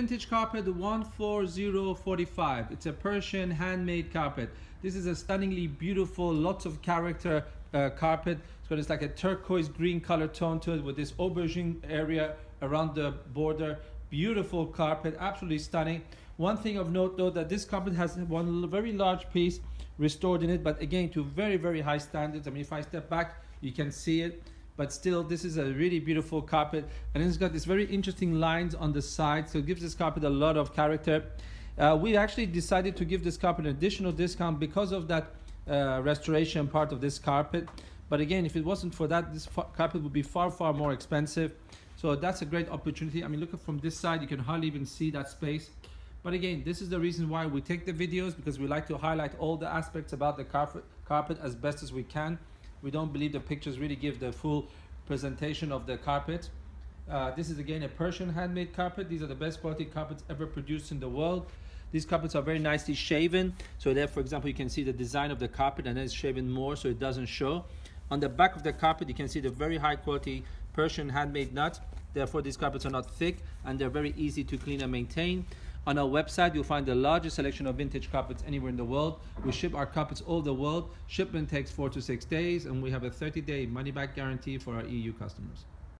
Vintage carpet 14045. It's a Persian handmade carpet. This is a stunningly beautiful, lots of character carpet. So it's like a turquoise green color tone to it with this aubergine area around the border. Beautiful carpet, absolutely stunning. One thing of note though, that this carpet has one very large piece restored in it, but again to very, very high standards. I mean, if I step back you can see it. But still, this is a really beautiful carpet, and it's got these very interesting lines on the side, so it gives this carpet a lot of character. We actually decided to give this carpet an additional discount because of that restoration part of this carpet. But again, if it wasn't for that, this carpet would be far, far more expensive. So that's a great opportunity. I mean, look, from this side you can hardly even see that space. But again, this is the reason why we take the videos, because we like to highlight all the aspects about the carpet as best as we can. We don't believe the pictures really give the full presentation of the carpet. This is again a Persian handmade carpet. These are the best quality carpets ever produced in the world. These carpets are very nicely shaven. So there, for example, you can see the design of the carpet, and then it's shaven more so it doesn't show. On the back of the carpet, you can see the very high quality Persian handmade nut. Therefore, these carpets are not thick and they're very easy to clean and maintain. On our website, you'll find the largest selection of vintage carpets anywhere in the world. We ship our carpets all over the world. Shipment takes 4 to 6 days, and we have a 30-day money-back guarantee for our EU customers.